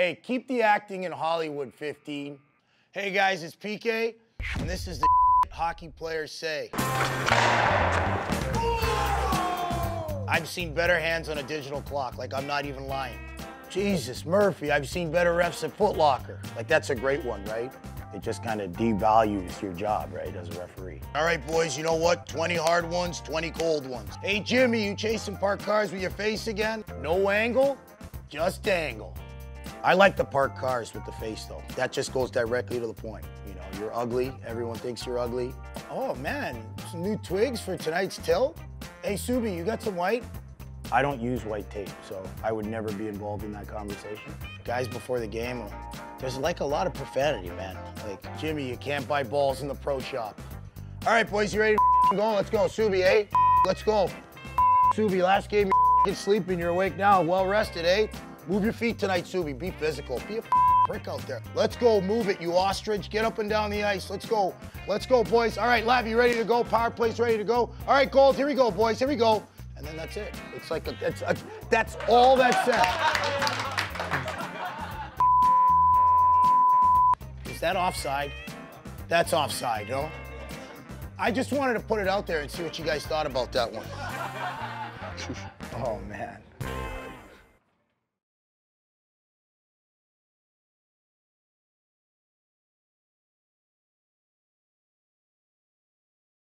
Hey, keep the acting in Hollywood, 15. Hey guys, it's PK, and this is the hockey players say. Oh! I've seen better hands on a digital clock, like I'm not even lying. Jesus, Murphy, I've seen better refs at Foot Locker. Like that's a great one, right? It just kind of devalues your job, right, as a referee. All right, boys, you know what? 20 hard ones, 20 cold ones. Hey, Jimmy, you chasing parked cars with your face again? No angle, just angle. I like the parked cars with the face, though. That just goes directly to the point. You know, you're ugly. Everyone thinks you're ugly. Oh, man, some new twigs for tonight's tilt? Hey, Subi, you got some white? I don't use white tape, so I would never be involved in that conversation. Guys before the game, there's like a lot of profanity, man. Like, Jimmy, you can't buy balls in the pro shop. All right, boys, you ready to go? Let's go, Subi, eh? Let's go. Subi, last game you're sleeping, you're awake now, well rested, eh? Move your feet tonight, Subi, be physical. Be a prick out there. Let's go, move it, you ostrich. Get up and down the ice, let's go, boys. All right, Lav, you ready to go? Power play's ready to go. All right, Gold, here we go, boys, here we go. And then that's it. It's like, that's all that said. Is that offside? That's offside, no? I just wanted to put it out there and see what you guys thought about that one. Oh, man.